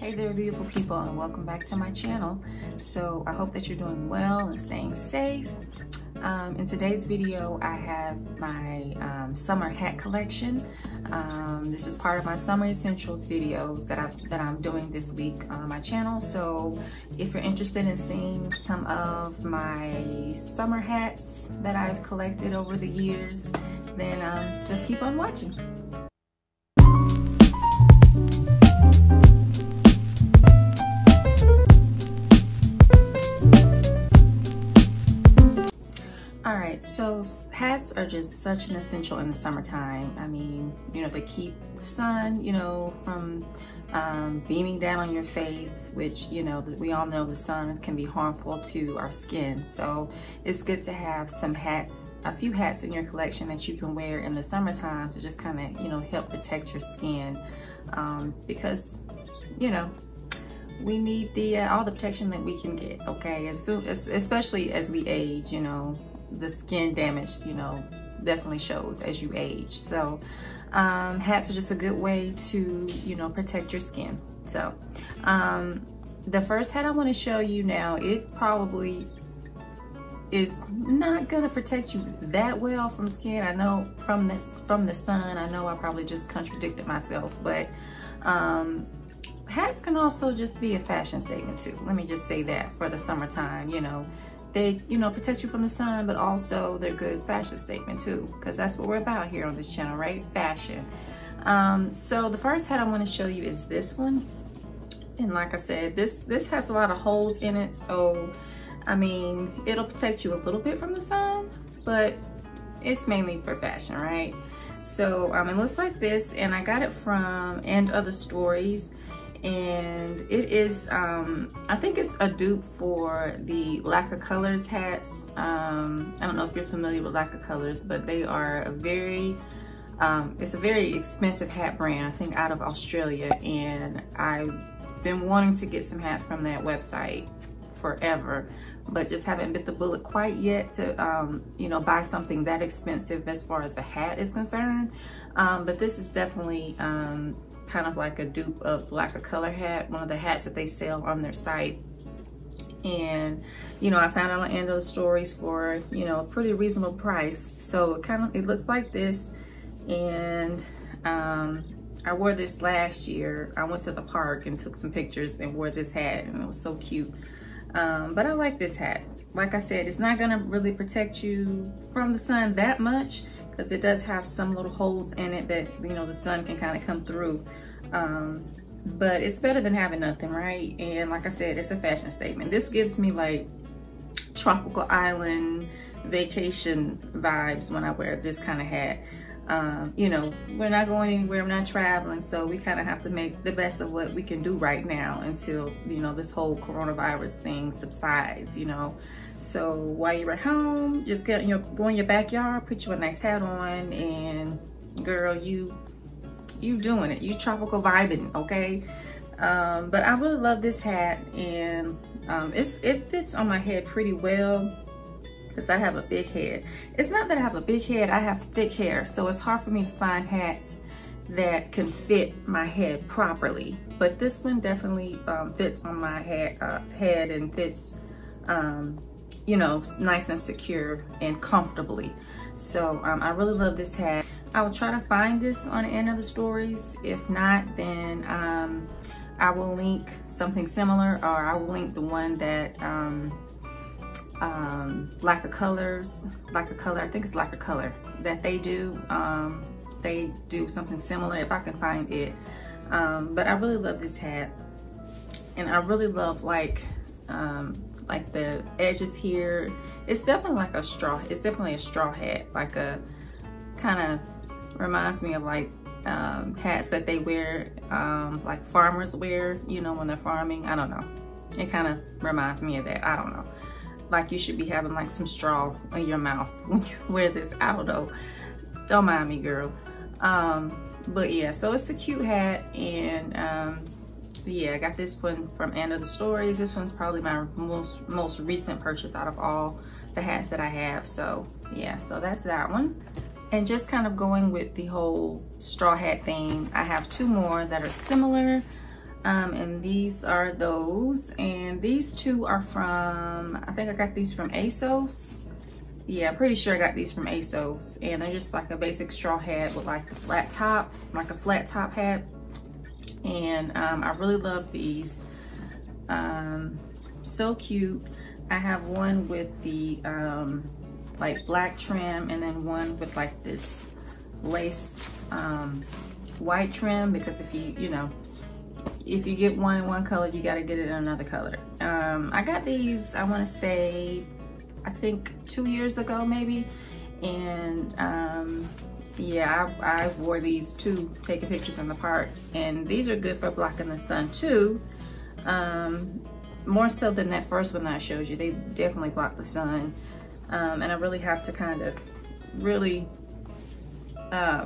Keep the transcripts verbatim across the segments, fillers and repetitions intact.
Hey there, beautiful people, and welcome back to my channel. So I hope that you're doing well and staying safe. Um, in today's video, I have my um, summer hat collection. Um, this is part of my summer essentials videos that, I've, that I'm doing this week on my channel. So if you're interested in seeing some of my summer hats that I've collected over the years, then um, just keep on watching. So hats are just such an essential in the summertime. I mean, you know, they keep the sun, you know, from um, beaming down on your face, which, you know, we all know the sun can be harmful to our skin. So it's good to have some hats, a few hats in your collection that you can wear in the summertime to just kind of, you know, help protect your skin um, because, you know, we need the uh, all the protection that we can get, okay? As soon, as, especially as we age, you know, the skin damage, you know, definitely shows as you age. So um, hats are just a good way to, you know, protect your skin. So um, the first hat I want to show you now, it probably is not going to protect you that well from skin. I know from the, from the sun, I know I probably just contradicted myself, but um, hats can also just be a fashion statement too. Let me just say that for the summertime, you know, they, you know, protect you from the sun, but also they're good fashion statement too, because that's what we're about here on this channel, right? Fashion. Um, so the first hat I want to show you is this one. And like I said, this, this has a lot of holes in it. So, I mean, it'll protect you a little bit from the sun, but it's mainly for fashion, right? So um, it looks like this, and I got it from and Other Stories. And it is, um, I think it's a dupe for the Lack of Colors hats. Um, I don't know if you're familiar with Lack of Colors, but they are a very, um, it's a very expensive hat brand, I think out of Australia. And I've been wanting to get some hats from that website forever, but just haven't bit the bullet quite yet to, um, you know, buy something that expensive as far as the hat is concerned. Um, but this is definitely, um, kind of like a dupe of Lack of Color hat, one of the hats that they sell on their site. And you know, I found out on and Other Stories for, you know, a pretty reasonable price. So it kind of, it looks like this, and um, I wore this last year. I went to the park and took some pictures and wore this hat, and it was so cute. Um, but I like this hat. Like I said, it's not gonna really protect you from the sun that much, because it does have some little holes in it that, you know, the sun can kind of come through. Um, but it's better than having nothing, right? And like I said, it's a fashion statement. This gives me like tropical island vacation vibes when I wear this kind of hat. Um, you know, we're not going anywhere, we're not traveling, so we kind of have to make the best of what we can do right now until, you know, this whole coronavirus thing subsides, you know. So while you're at home, just get, you know, go in your backyard, put you a nice hat on, and girl, you you doing it, you tropical vibing, okay? Um, but I really love this hat, and um, it's, it fits on my head pretty well, because I have a big head. It's not that I have a big head, I have thick hair, so it's hard for me to find hats that can fit my head properly. But this one definitely um, fits on my head, uh, head and fits, um, you know, nice and secure and comfortably. So um, I really love this hat. I will try to find this on and Other Stories. If not, then um, I will link something similar, or I will link the one that um, um Lack of Colors Lack of Color I think it's Lack of Color that they do, um they do something similar if I can find it. Um but I really love this hat, and I really love like um like the edges here. It's definitely like a straw, it's definitely a straw hat, like a kind of reminds me of like um hats that they wear, um like farmers wear, you know, when they're farming. I don't know, it kind of reminds me of that. I don't know, like you should be having like some straw in your mouth when you wear this. I don't know, don't mind me, girl. Um, but yeah, so it's a cute hat, and um, yeah, I got this one from and Other Stories. This one's probably my most most recent purchase out of all the hats that I have. So yeah, so that's that one. And just kind of going with the whole straw hat thing, I have two more that are similar. Um, and these are those, and these two are from, I think I got these from ASOS. Yeah, I'm pretty sure I got these from ASOS, and they're just like a basic straw hat with like a flat top, like a flat top hat. And um, I really love these. Um, so cute. I have one with the um, like black trim, and then one with like this lace um, white trim, because if you, you know, if you get one in one color, you got to get it in another color. Um, I got these, I want to say, I think two years ago maybe. And um, yeah, I, I wore these too, taking pictures on the park. And these are good for blocking the sun too. Um, more so than that first one that I showed you. They definitely block the sun. Um, and I really have to kind of really, uh,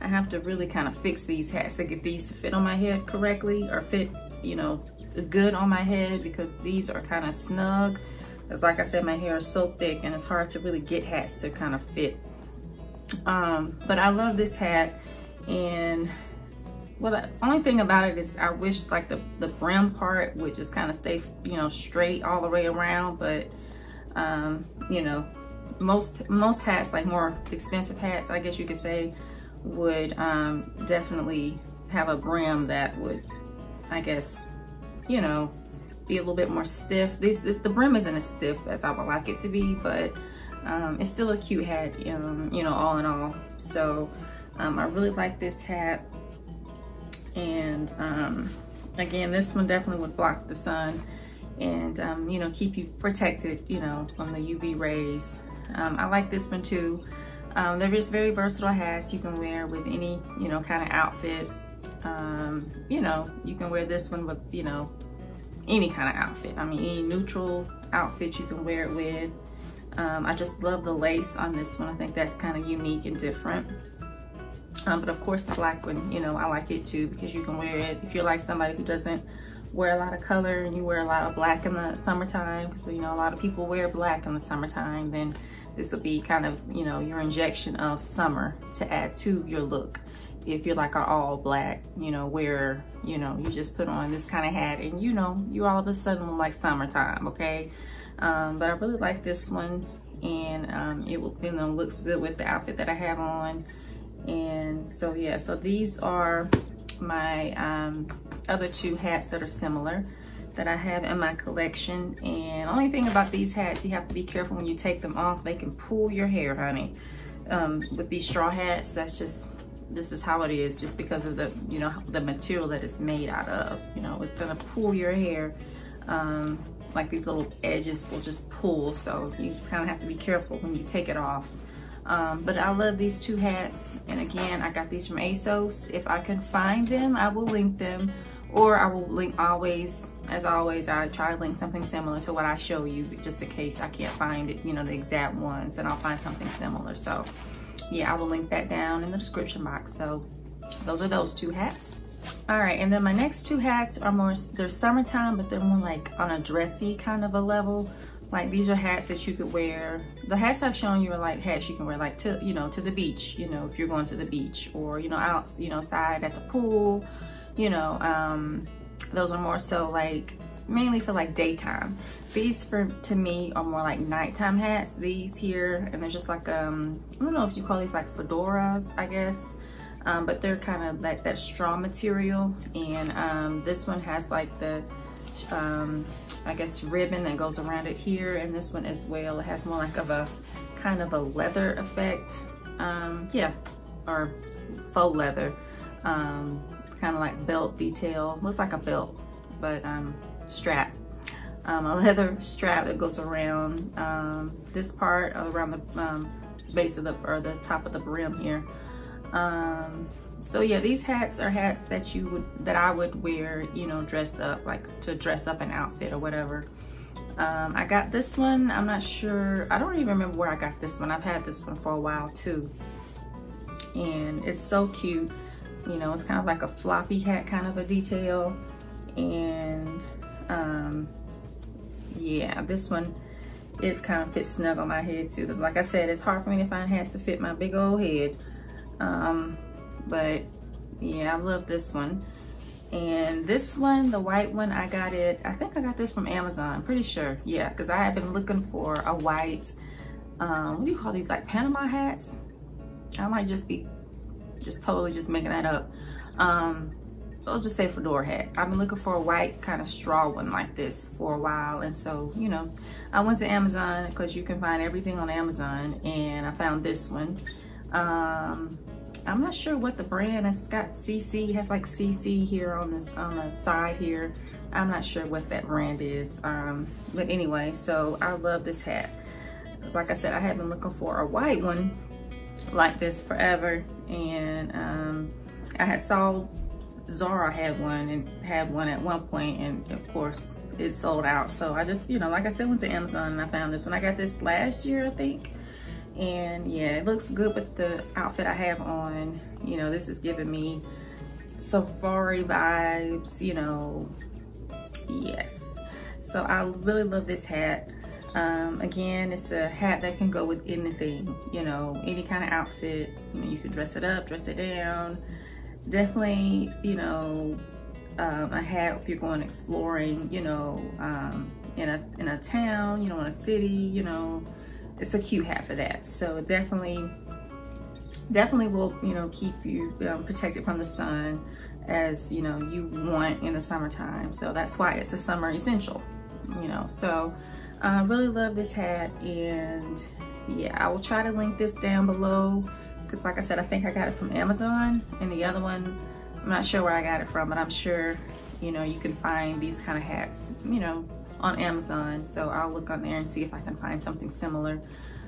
I have to really kind of fix these hats to get these to fit on my head correctly, or fit, you know, good on my head, because these are kind of snug. Because like I said, my hair is so thick and it's hard to really get hats to kind of fit. Um, but I love this hat. And well, the only thing about it is I wish like the, the brim part would just kind of stay, you know, straight all the way around. But, um, you know, most, most hats, like more expensive hats, I guess you could say, would um, definitely have a brim that would, I guess, you know, be a little bit more stiff. This, this the brim isn't as stiff as I would like it to be, but um, it's still a cute hat, um, you know, all in all. So um, I really like this hat, and um, again, this one definitely would block the sun, and um, you know, keep you protected, you know, from the U V rays. Um, I like this one too. Um, they're just very versatile hats. You can wear with any, you know, kind of outfit. Um, you know, you can wear this one with, you know, any kind of outfit. I mean, any neutral outfit you can wear it with. Um, I just love the lace on this one. I think that's kind of unique and different. Um, but of course the black one, you know, I like it too, because you can wear it if you're like somebody who doesn't wear a lot of color and you wear a lot of black in the summertime. So, you know, a lot of people wear black in the summertime, then this will be kind of, you know, your injection of summer to add to your look. If you're like an all black, you know, where, you know, you just put on this kind of hat and, you know, you all of a sudden like summertime, okay? Um, but I really like this one, and um, it will, you know, looks good with the outfit that I have on. And so, yeah, so these are my um, other two hats that are similar that I have in my collection. And only thing about these hats, you have to be careful when you take them off. They can pull your hair, honey. Um, with these straw hats, that's just, this is how it is, just because of the, you know, the material that it's made out of. You know, it's gonna pull your hair. Um, like these little edges will just pull, so you just kind of have to be careful when you take it off. Um, but I love these two hats, and again, I got these from ASOS. If I can find them, I will link them, or I will link always, as always, I try to link something similar to what I show you, just in case I can't find it, you know, the exact ones, and I'll find something similar. So yeah, I will link that down in the description box. So those are those two hats. All right, and then my next two hats are more, they're summertime, but they're more like on a dressy kind of a level. Like these are hats that you could wear. The hats I've shown you are like hats you can wear like to, you know, to the beach, you know, if you're going to the beach, or, you know, out, you know, side at the pool, you know, um, those are more so like mainly for like daytime. These for, to me, are more like nighttime hats, these here. And they're just like, um, I don't know if you call these like fedoras, I guess. Um, but they're kind of like that straw material. And um, this one has like the, um, I guess, ribbon that goes around it here, and this one as well. It has more like of a kind of a leather effect, um, yeah, or faux leather, um, kind of like belt detail. Looks like a belt, but um, strap, um, a leather strap that goes around um, this part, around the um, base of the, or the top of the brim here. Um, so yeah, these hats are hats that you would, that I would wear, you know, dressed up, like to dress up an outfit or whatever. Um, I got this one, I'm not sure, I don't even remember where I got this one. I've had this one for a while too. And it's so cute. You know, it's kind of like a floppy hat kind of a detail. And um, yeah, this one, it kind of fits snug on my head too. Because like I said, it's hard for me to find hats to fit my big old head. Um, but yeah, I love this one. And this one, the white one, I got it, I think I got this from Amazon, pretty sure. Yeah, because I have been looking for a white, um, what do you call these, like Panama hats? I might just be just totally just making that up. Um, I'll just say fedora hat. I've been looking for a white kind of straw one like this for a while. And so, you know, I went to Amazon because you can find everything on Amazon, and I found this one. Um, I'm not sure what the brand is. It's got C C, it has like C C here on this on the side here. I'm not sure what that brand is. Um, but anyway, so I love this hat. Like I said, I have been looking for a white one like this forever. And um, I had saw Zara had one and had one at one point, and of course it sold out. So I just, you know, like I said, went to Amazon and I found this one. I got this last year, I think. And yeah, it looks good with the outfit I have on. You know, this is giving me safari vibes, you know. Yes. So I really love this hat. Um, again, it's a hat that can go with anything, you know, any kind of outfit. You know, you can dress it up, dress it down. Definitely, you know, um, a hat if you're going exploring, you know, um, in a in a town, you know, in a city, you know. It's a cute hat for that. So definitely, definitely will, you know, keep you um, protected from the sun, as you know you want in the summertime. So that's why it's a summer essential, you know. So I uh, really love this hat, and yeah, I will try to link this down below, because like I said, I think I got it from Amazon, and the other one, I'm not sure where I got it from, but I'm sure, you know, you can find these kind of hats, you know, on Amazon. So I'll look on there and see if I can find something similar.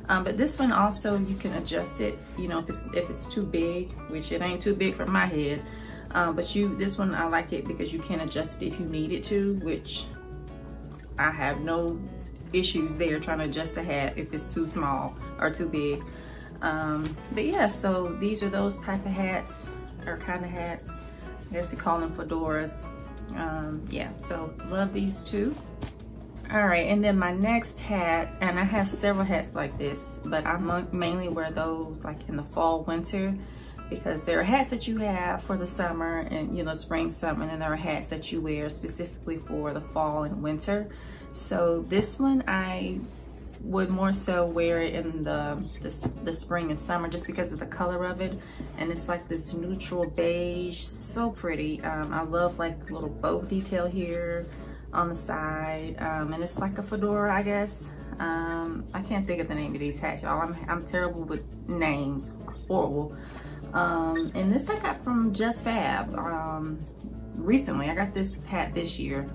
Um, but this one also, you can adjust it, you know, if it's, if it's too big, which it ain't too big for my head. Um, but you, this one, I like it because you can adjust it if you need it to, which I have no issues there trying to adjust the hat if it's too small or too big. Um, but yeah, so these are those type of hats, or kind of hats. I guess you call them fedoras. Um, yeah, so love these two. All right, and then my next hat, and I have several hats like this, but I mainly wear those like in the fall, winter, because there are hats that you have for the summer and, you know, spring, summer, and then there are hats that you wear specifically for the fall and winter. So this one, I would more so wear it in the, the, the spring and summer, just because of the color of it. And it's like this neutral beige, so pretty. Um, I love like little bow detail here on the side, um, and it's like a fedora, I guess. Um, I can't think of the name of these hats, y'all. I'm, I'm terrible with names, horrible. Um, and this I got from Just Fab um, recently. I got this hat this year,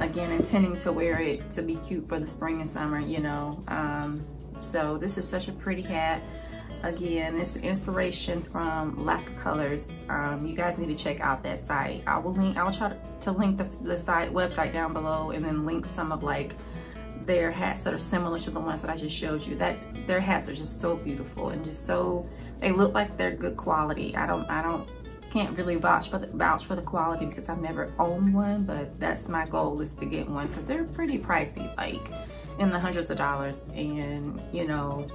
again, intending to wear it to be cute for the spring and summer, you know. Um, so this is such a pretty hat. Again, it's inspiration from Lack of Colors. Um, you guys need to check out that site. I will link, I'll try to link the, the site website down below, and then link some of like their hats that are similar to the ones that I just showed you. That their hats are just so beautiful, and just so, they look like they're good quality. I don't, I don't, can't really vouch for the vouch for the quality because I've never owned one, but that's my goal, is to get one, because they're pretty pricey, like in the hundreds of dollars, and you know,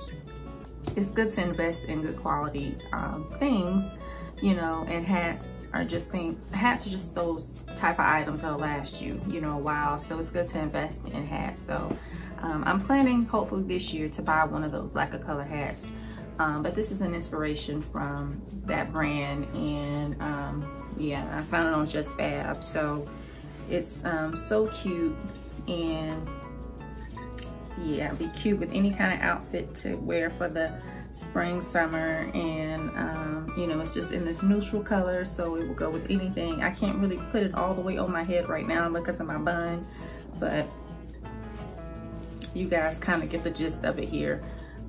it's good to invest in good quality um, things, you know. And hats are just things, hats are just those type of items that'll last you, you know, a while. So it's good to invest in hats. So um, I'm planning hopefully this year to buy one of those Lack of Color hats. Um, but this is an inspiration from that brand, and um, yeah, I found it on Just Fab. So it's um, so cute, and yeah, be cute with any kind of outfit to wear for the spring, summer, and um, you know, it's just in this neutral color, so it will go with anything. I can't really put it all the way on my head right now because of my bun, but you guys kind of get the gist of it here.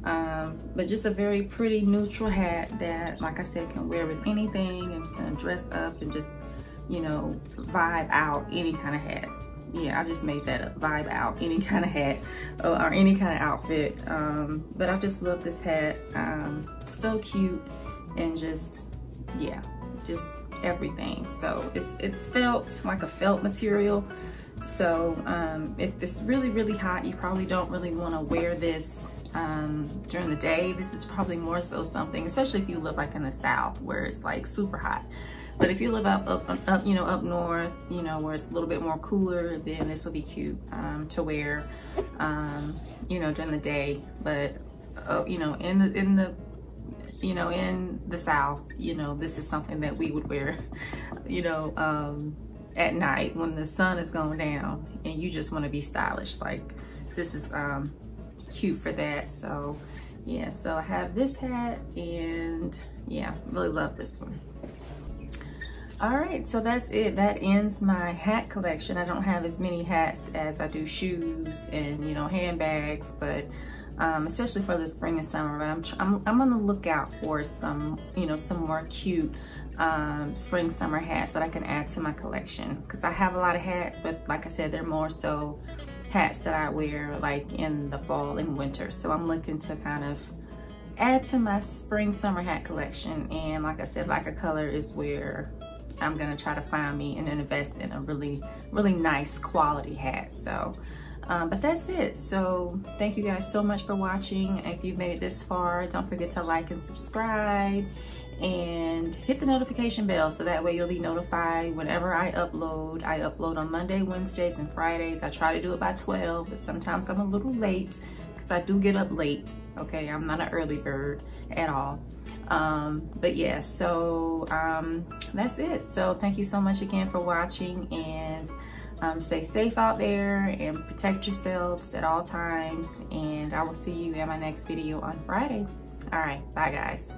Um, but just a very pretty neutral hat that, like I said, can wear with anything, and you can dress up and just, you know, vibe out any kind of hat. Yeah, I just made that up, vibe out any kind of hat or any kind of outfit. Um, but I just love this hat. Um, so cute, and just, yeah, just everything. So it's, it's felt, like a felt material. So um, if it's really, really hot, you probably don't really want to wear this um, during the day. This is probably more so something, especially if you live like in the South where it's like super hot. But if you live up, up, up, you know, up north, you know, where it's a little bit more cooler, then this will be cute um, to wear, um, you know, during the day. But uh, you know, in the in the you know in the South, you know, this is something that we would wear, you know, um, at night when the sun is going down and you just want to be stylish. Like, this is um, cute for that. So yeah, so I have this hat, and yeah, really love this one. All right, so that's it. That ends my hat collection. I don't have as many hats as I do shoes and, you know, handbags, but um, especially for the spring and summer. But I'm, I'm, I'm on the lookout for some, you know, some more cute um, spring, summer hats that I can add to my collection. Because I have a lot of hats, but like I said, they're more so hats that I wear like in the fall and winter. So I'm looking to kind of add to my spring, summer hat collection. And like I said, Lack of Color is where I'm gonna try to find me and invest in a really, really nice quality hat. So, um, but that's it. So thank you guys so much for watching. If you've made it this far, don't forget to like and subscribe and hit the notification bell. So that way you'll be notified whenever I upload. I upload on Monday, Wednesdays, and Fridays. I try to do it by twelve, but sometimes I'm a little late because I do get up late. Okay, I'm not an early bird at all. Um, but yeah, so um, that's it. So thank you so much again for watching, and um, stay safe out there and protect yourselves at all times. And I will see you in my next video on Friday. All right, bye guys.